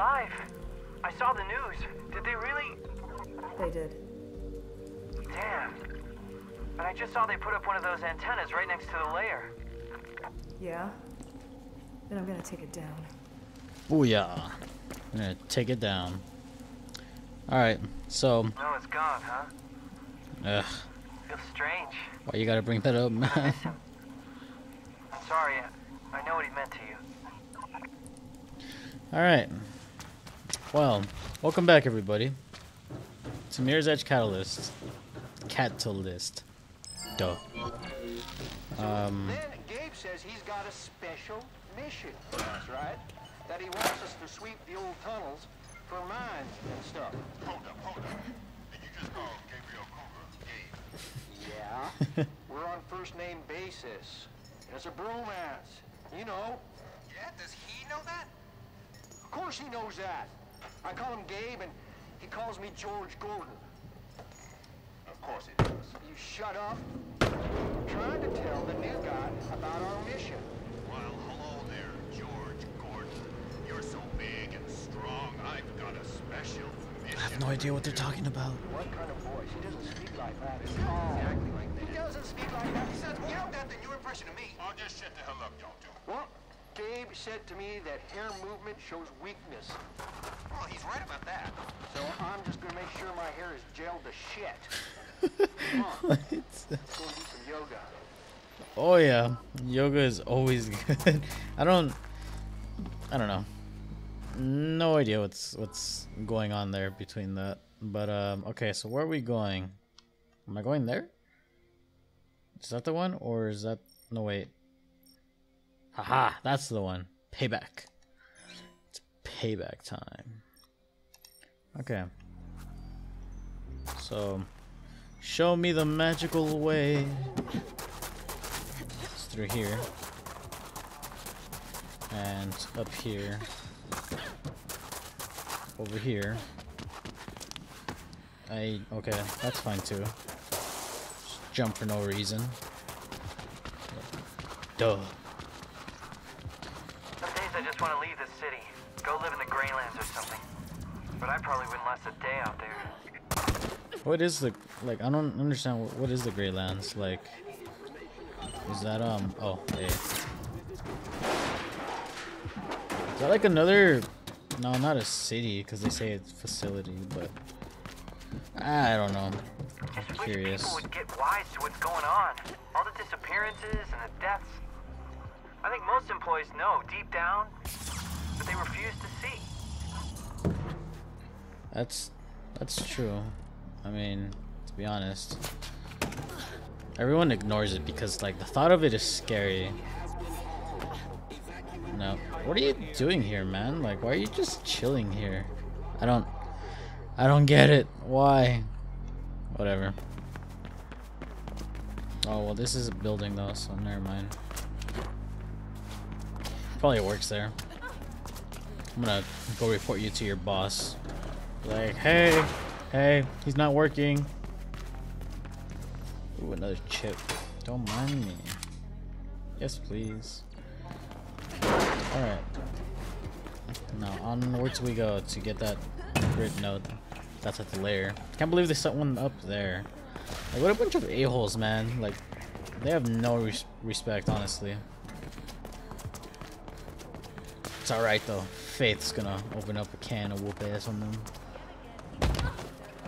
Live. I saw the news. Did they really? They did. Damn. But I just saw they put up one of those antennas right next to the lair. Yeah. Then I'm gonna take it down. Booyah. I'm gonna take it down. Alright, so. No, it's gone, huh? Ugh. Feels strange. Why you gotta bring that up, man? I'm sorry. I know what he meant to you. Alright. Well, welcome back, everybody, to Mirror's Edge Catalyst. Duh. Then Gabe says he's got a special mission for us, right? That he wants us to sweep the old tunnels for mines and stuff. Hold up. Did you just call Gabriel Kruger Gabe? Yeah. We're on first-name basis. It's a bromance. You know. Yeah, does he know that? Of course he knows that. I call him Gabe, and he calls me George Gordon. Of course he does. You shut up. I'm trying to tell the new guy about our mission. Well, hello there, George Gordon. You're so big and strong, I've got a special mission. I have no idea what they're talking about. What kind of voice? He doesn't speak like that. Exactly like that. He doesn't speak like that. He says more of that than your impression of me. Oh, just shut the hell up, y'all do. What? Gabe said to me that hair movement shows weakness. Well, he's right about that. So I'm just gonna make sure my hair is gelled to shit. Come on. Let's go do some yoga. Oh yeah, yoga is always good. I don't know. No idea what's going on there between that. But okay, so where are we going? Am I going there? Is that the one, or is that? No, wait. Haha, that's the one. Payback. It's payback time. Okay. So, show me the magical way. It's through here. And up here. Over here. Okay, that's fine too. Just jump for no reason. Duh. I just want to leave this city, go live in the Greylands or something. But I probably wouldn't last a day out there. What is the, like, I don't understand, what is the Greylands? Like, is that, oh, hey. Is that like another, no, not a city, because they say it's facility, but, I don't know. I'm curious. People would get wise to what's going on. All the disappearances and the deaths. I think most employees know deep down, but they refuse to see. That's true. I mean, to be honest, everyone ignores it because like the thought of it is scary. No, what are you doing here, man? Like, why are you just chilling here? I don't get it. Why? Whatever. Oh well, this is a building though, so never mind. Probably works there. I'm gonna go report you to your boss. Like, hey, he's not working. Ooh, another chip. Don't mind me. Yes, please. Alright. Now, onwards we go to get that grid node. That's at the lair. Can't believe there's someone up there. Like, what a bunch of a-holes, man. Like, they have no respect, honestly. It's alright though. Faith's gonna open up a can of whoop ass on them.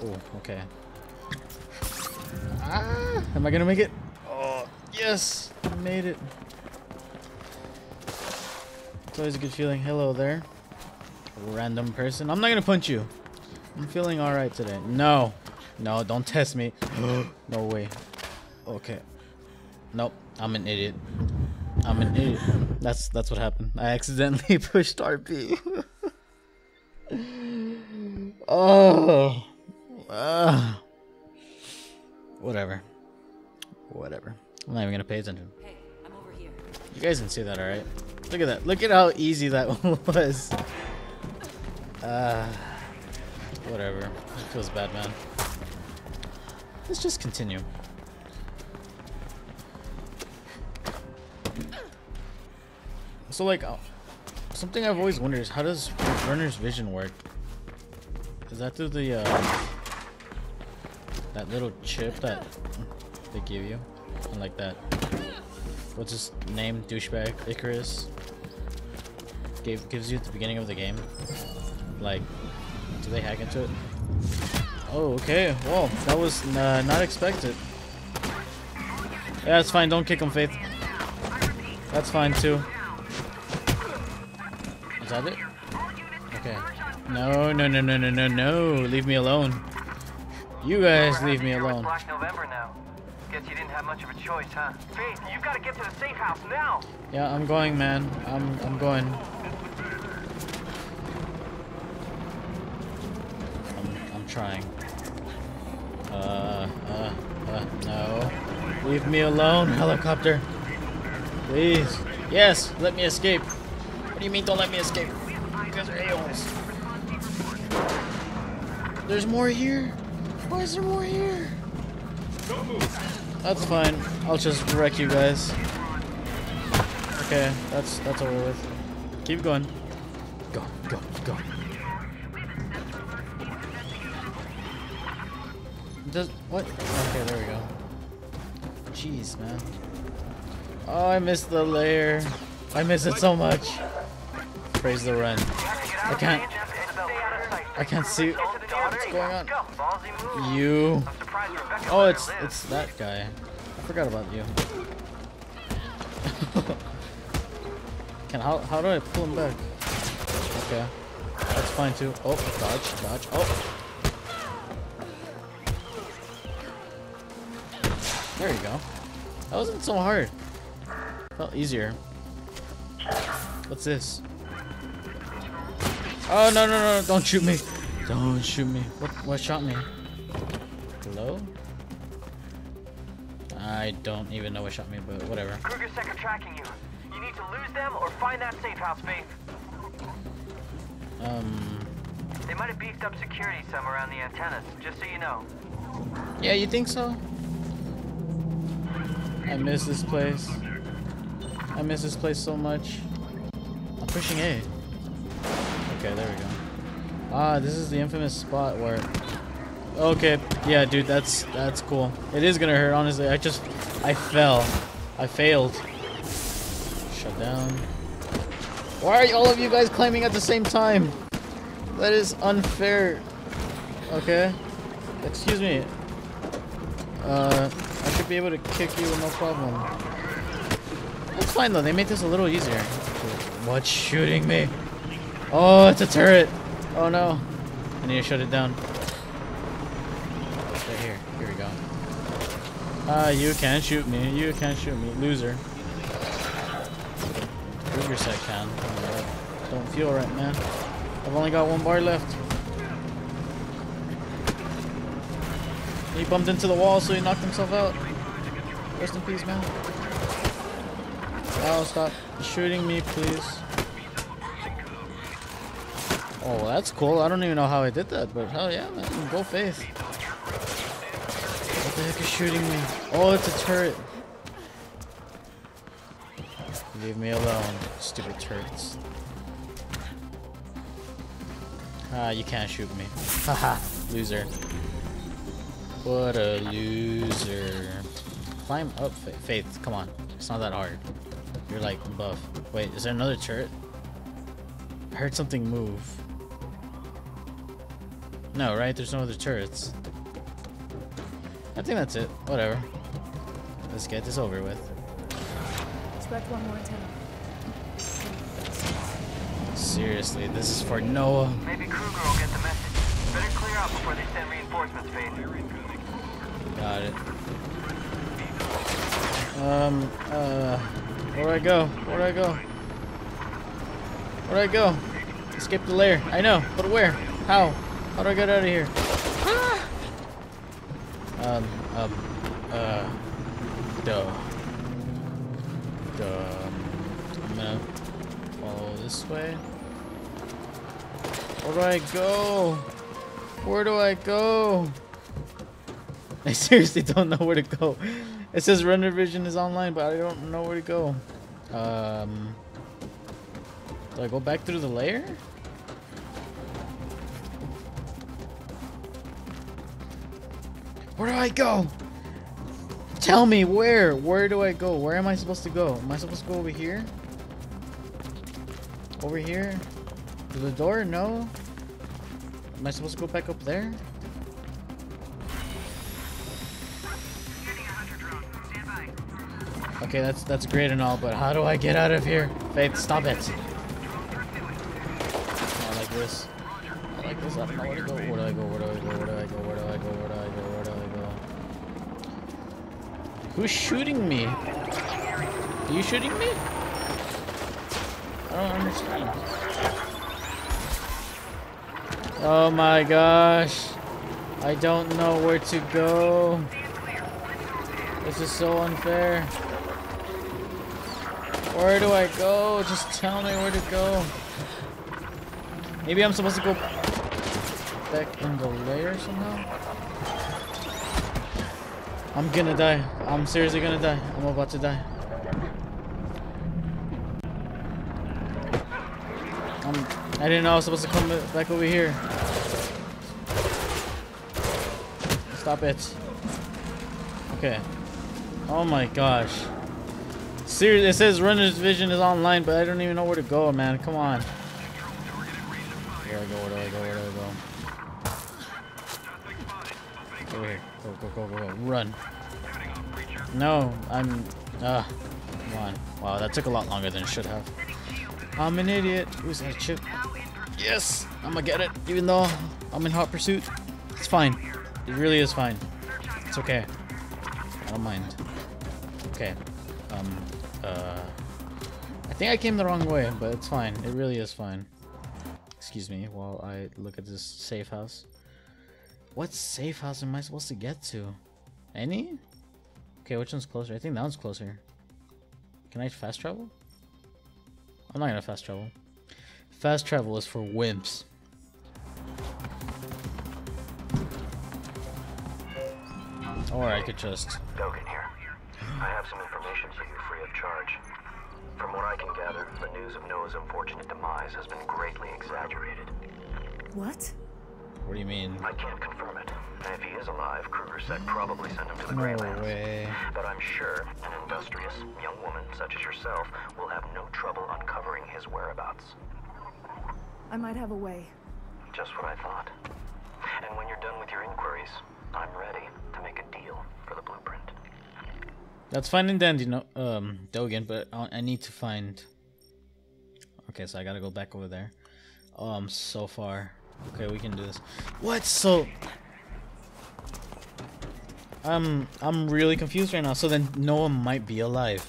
Oh, okay. Ah, am I gonna make it? Oh, yes! I made it. It's always a good feeling. Hello there. Random person. I'm not gonna punch you. I'm feeling alright today. No. No, don't test me. No way. Okay. Nope. I'm an idiot. I'm an idiot. That's what happened. I accidentally pushed RP. Oh, whatever. I'm not even gonna pay attention. Hey, I'm over here. You guys didn't see that, all right? Look at that. Look at how easy that was. Whatever. It feels bad, man. Let's just continue. So like, something I've always wondered is how does Werner's vision work? Is that through the that little chip that they give you? And like that, what's his name, douchebag Icarus gives you at the beginning of the game? Like, do they hack into it? Oh, okay. Whoa, that was not expected. Yeah, that's fine. Don't kick him, Faith. That's fine too. Is that it? Okay. No, no, no, no, no, no, no. Leave me alone. You guys, leave me alone. Black November now. Guess you didn't have much of a choice, huh? Faith, you gotta get to the safe house now. Yeah, I'm going, man. I'm going. I'm trying. No. Leave me alone, helicopter. Please. Yes, let me escape. What do you mean, don't let me escape? Because they're a-holes. There's more here. Why is there more here? That's fine. I'll just wreck you guys. Okay, that's over with. Keep going. Go, go, go. Does what? Okay, there we go. Jeez, man. Oh, I missed the lair. I miss it so much. Praise the run. I can't see what's going on. You. Oh, it's that guy. I forgot about you. How do I pull him back? Okay, that's fine too. Oh, dodge. Oh, there you go. That wasn't so hard. Felt easier. What's this? Oh no no no! Don't shoot me! Don't shoot me! What shot me? Hello? I don't even know what shot me, but whatever. KrugerSec are tracking you. You need to lose them or find that safe house, Faith. They might have beefed up security some around the antennas, just so you know. Yeah, you think so? I miss this place. I miss this place so much. I'm pushing A. Okay, there we go. Ah, this is the infamous spot where... Okay, yeah, dude, that's cool. It is gonna hurt, honestly. I fell. I failed. Shut down. Why are all of you guys claiming at the same time? That is unfair. Okay. Excuse me. I should be able to kick you with no problem. That's fine, though. They made this a little easier. What's shooting me? Oh, it's a turret. Oh, no. I need to shut it down. Right here. Here we go. You can't shoot me. You can't shoot me. Loser. KrugerSec can. Don't feel right, man. I've only got one bar left. He bumped into the wall, so he knocked himself out. Rest in peace, man. Oh, stop shooting me, please. Oh, that's cool. I don't even know how I did that, but hell yeah, man. Go Faith. What the heck is shooting me? Oh, it's a turret. Leave me alone, stupid turrets. Ah, you can't shoot me. Haha, loser. What a loser. Climb up, Faith. Come on. It's not that hard. You're like buff. Wait, is there another turret? I heard something move. No, right? There's no other turrets. I think that's it. Whatever. Let's get this over with. Expect one more time. Seriously, this is for Noah. Maybe Kruger will get the message. Better clear out before they send reinforcements, Faith. Got it. Where do I go? Escape the lair. I know, but where? How? How do I get out of here? Ah! I'm gonna follow this way. Where do I go? Where do I go? I seriously don't know where to go. It says render vision is online, but I don't know where to go. Do I go back through the lair? Where do I go? Tell me where. Where do I go? Where am I supposed to go? Am I supposed to go over here? Over here? To the door? No. Am I supposed to go back up there? Okay, that's great and all, but how do I get out of here? Faith, stop it. I like this. I like this. I don't know where to go. Where do I go? Where do I go? Where do I go? Where do I go? Where do I go? Where do I go? Who's shooting me? Are you shooting me? I don't understand. Oh my gosh. I don't know where to go. This is so unfair. Where do I go? Just tell me where to go. Maybe I'm supposed to go back in the lair somehow? I'm gonna die. I'm seriously gonna die. I'm about to die. I didn't know I was supposed to come back over here. Stop it. Okay. Oh my gosh. Seriously, it says Runner's Vision is online, but I don't even know where to go, man. Come on. Where do I go? Where do I go? Where do I go? Over here. Go, go, go, go, go. Run. No, I'm... come on. Wow, that took a lot longer than it should have. I'm an idiot. Who's that chip? Yes! I'm gonna get it, even though I'm in hot pursuit. It's fine. It really is fine. It's okay. I don't mind. Okay. I think I came the wrong way, but it's fine. It really is fine. Excuse me while I look at this safe house. What safe house am I supposed to get to? Any? Okay, which one's closer? I think that one's closer. Can I fast travel? I'm not gonna fast travel. Fast travel is for wimps. Or I could just... Dogen here. I have some information for you free of charge. From what I can gather, the news of Noah's unfortunate demise has been greatly exaggerated. What? What do you mean? I can't confirm it. If he is alive, KrugerSec probably sent him to the Greylands. No way. But I'm sure an industrious young woman such as yourself will have no trouble uncovering his whereabouts. I might have a way. Just what I thought. And when you're done with your inquiries, I'm ready to make a deal for the blueprint. That's fine and dandy, no, Dogen, but I need to find... Okay, so I gotta go back over there. Oh, I'm so far. Okay, we can do this. What? So... I'm really confused right now. So then Noah might be alive.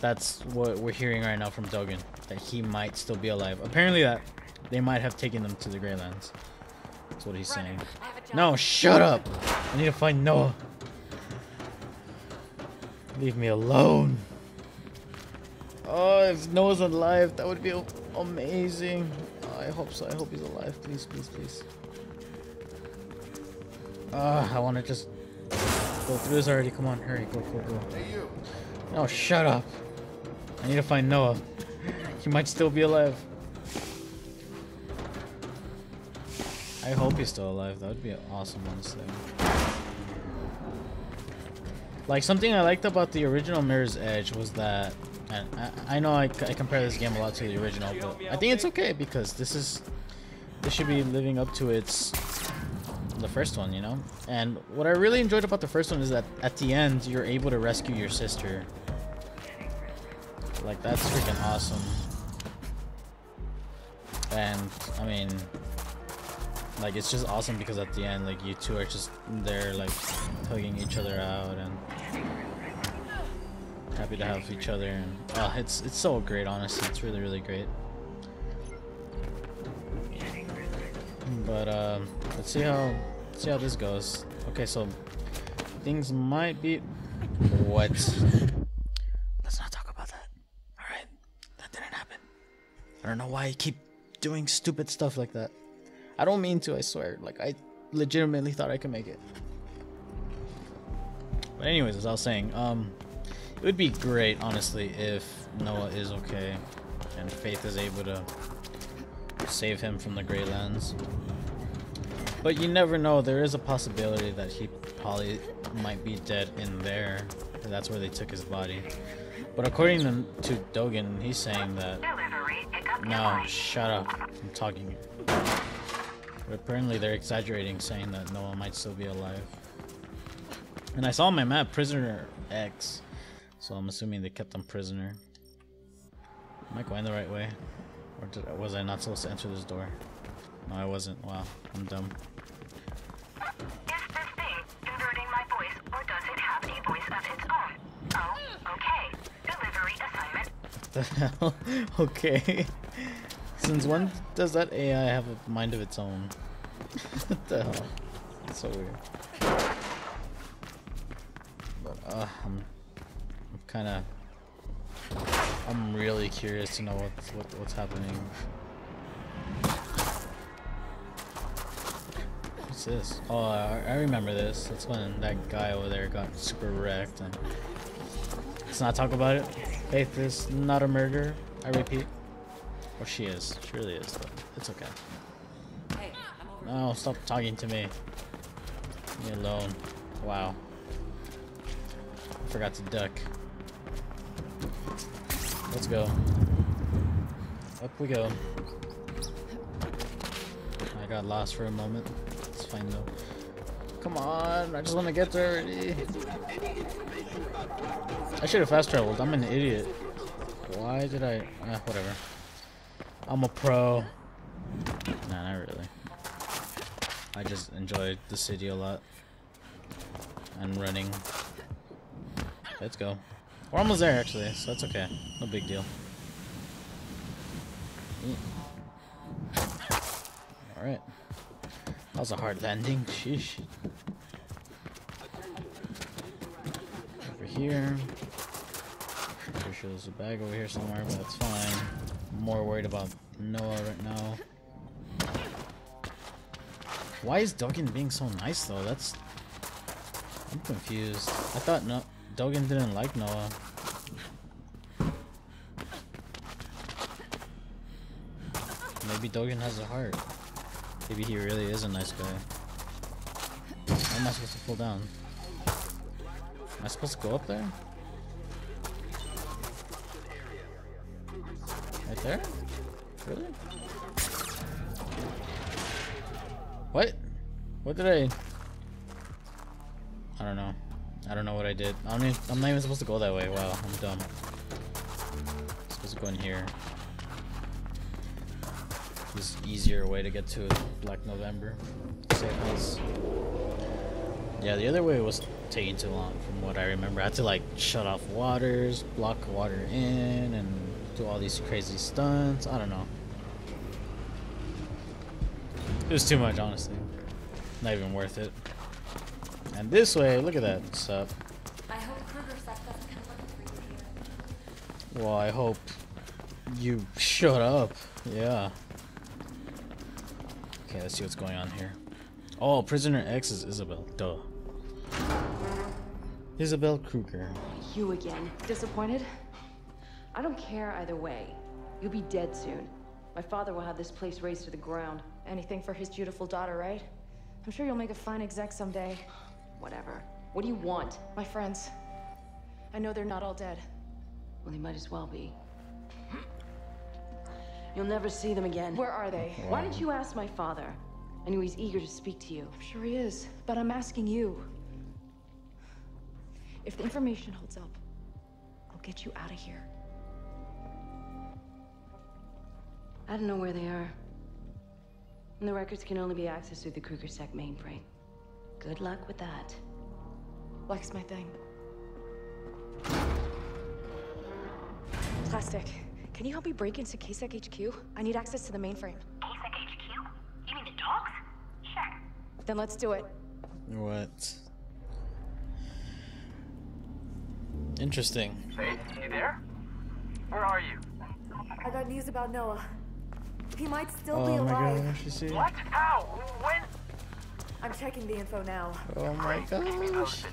That's what we're hearing right now from Dogen. That he might still be alive. Apparently that they might have taken them to the Greylands. That's what he's saying. No, shut up! I need to find Noah. Leave me alone. Oh, if Noah's alive, that would be amazing. Oh, I hope so. I hope he's alive. Please, please, please. I want to just go through this already. Come on, hurry. Go, go, go. No, shut up. I need to find Noah. He might still be alive. I hope he's still alive. That would be awesome, honestly. Like, something I liked about the original Mirror's Edge was that... And I know I compare this game a lot to the original, but I think it's okay because this is... This should be living up to its... The first one, you know? And what I really enjoyed about the first one is that at the end, you're able to rescue your sister. Like, that's freaking awesome. And, I mean... Like, it's just awesome because at the end, like, you two are just there, like, hugging each other out and happy to have each other. And it's so great, honestly. It's really, really great. But let's see how this goes. Okay, so things might be what? Let's not talk about that. All right, that didn't happen. I don't know why I keep doing stupid stuff like that. I don't mean to, I swear. Like, I legitimately thought I could make it. But anyways, as I was saying, it would be great, honestly, if Noah is okay and Faith is able to save him from the Greylands. But you never know, there is a possibility that he probably might be dead in there. That's where they took his body. But according to Dogen, he's saying that... No, shut up. I'm talking. But apparently they're exaggerating, saying that Noah might still be alive. And I saw on my map, Prisoner X. So I'm assuming they kept him prisoner. Am I going the right way? Or was I not supposed to enter this door? No, I wasn't. Wow, I'm dumb. Is this thing converting my voice, or does it have a voice of its own? Oh, okay. Delivery assignment. What the hell? Okay. Since when does that AI have a mind of its own? What the hell? That's so weird. But I'm kind of. I'm really curious to know what's happening. What's this? Oh, I remember this. That's when that guy over there got super wrecked. And let's not talk about it. Faith is not a murderer. I repeat. Or she is. She really is. But it's okay. Hey, I'm over. No, stop talking to me. Leave me alone. Wow. I forgot to duck. Let's go. Up we go. I got lost for a moment. It's fine though. Come on, I just want to get there already. I should have fast traveled. I'm an idiot. Why did I? Whatever. I'm a pro. Nah, not really. I just enjoyed the city a lot. And running. Let's go. We're almost there, actually, so that's okay. No big deal. Alright. That was a hard landing. Sheesh. Over here. Pretty sure there's a bag over here somewhere, but that's fine. I'm more worried about Noah right now. Why is Dogen being so nice, though? That's... I'm confused. I thought no... Dogen didn't like Noah. Maybe Dogen has a heart. Maybe he really is a nice guy. How am I supposed to pull down? Am I supposed to go up there? Right there? Really? What? What did I don't know. I don't know what I did. I'm not even supposed to go that way. Wow, I'm dumb. I'm supposed to go in here. This easier way to get to Black November. Same place. Yeah, the other way was taking too long from what I remember. I had to like shut off waters, block water in, and do all these crazy stunts. I don't know. It was too much, honestly. Not even worth it. And this way, look at that. What's up? I hope KrugerSec doesn't come looking for you here. Well, I hope you shut up. Yeah. Okay, let's see what's going on here. Oh, Prisoner X is Isabel. Duh. Isabel Kruger. You again. Disappointed? I don't care either way. You'll be dead soon. My father will have this place razed to the ground. Anything for his dutiful daughter, right? I'm sure you'll make a fine exec someday. Whatever. What do you want? My friends. I know they're not all dead. Well, they might as well be. You'll never see them again. Where are they? Why did you ask my father? I knew he's eager to speak to you. I'm sure he is, but I'm asking you. If the information holds up, I'll get you out of here. I don't know where they are. And the records can only be accessed through the KrugerSec mainframe. Good luck with that. Likes my thing. Plastic, can you help me break into KSEC HQ? I need access to the mainframe. KSEC HQ? You mean the dogs? Sure. Then let's do it. What? Interesting. Hey, you there? Where are you? I got news about Noah. He might still be alive. Oh my gosh, you see? What? How? When? I'm checking the info now. Oh my gosh. Keep me posted.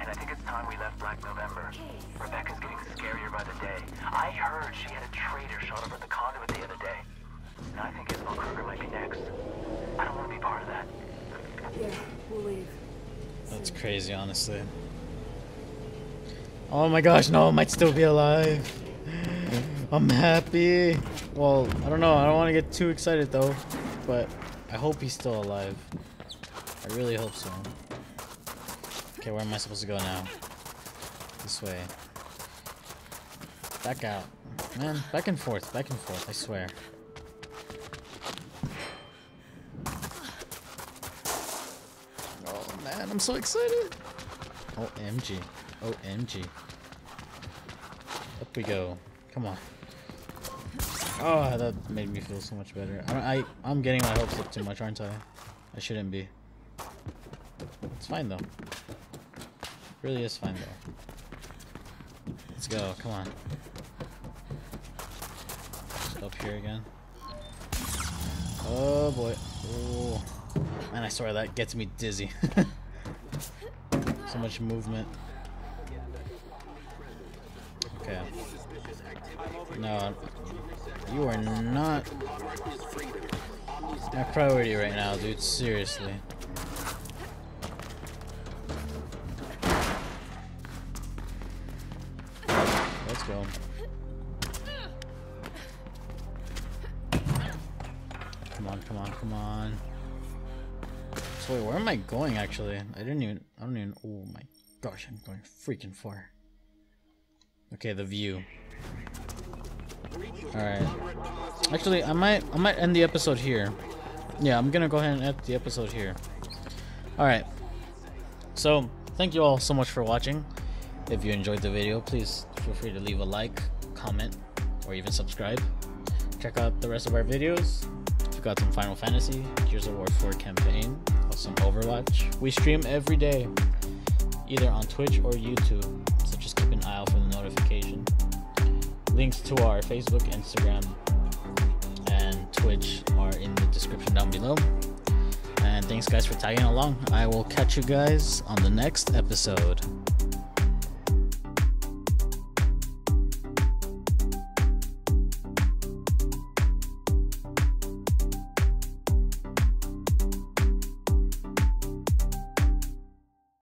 And I think it's time we left Black November. Rebecca's getting scarier by the day. I heard she had a traitor shot over the conduit the other day. And I think Isabel Kruger might be next. I don't want to be part of that. crazy, honestly. Oh my gosh, Noah might still be alive. I'm happy. Well, I don't know. I don't want to get too excited though, but I hope he's still alive. I really hope so. Okay, where am I supposed to go now? This way. Back out. Man, back and forth, I swear. Oh man, I'm so excited. OMG. OMG. Up we go. Come on. Oh, that made me feel so much better. I'm getting my hopes up too much, aren't I? I shouldn't be. It's fine though. It really is fine though. Let's go. Come on. Just up here again. Oh boy. Oh. Man, I swear that gets me dizzy. So much movement. Okay. No, you are not my priority right now, dude. Seriously. Let's go. Come on, come on, come on. So wait, where am I going actually? I don't even, oh my gosh, I'm going freaking far. Okay, the view. Alright. Actually, I might end the episode here. Yeah, I'm gonna go ahead and end the episode here. Alright. So, thank you all so much for watching. If you enjoyed the video, please feel free to leave a like, comment, or even subscribe. Check out the rest of our videos. We've got some Final Fantasy, Gears of War 4 campaign, some Overwatch. We stream every day, either on Twitch or YouTube, so just keep an eye out for the notification. Links to our Facebook, Instagram, and Twitch are in the description down below. And thanks guys for tagging along. I will catch you guys on the next episode.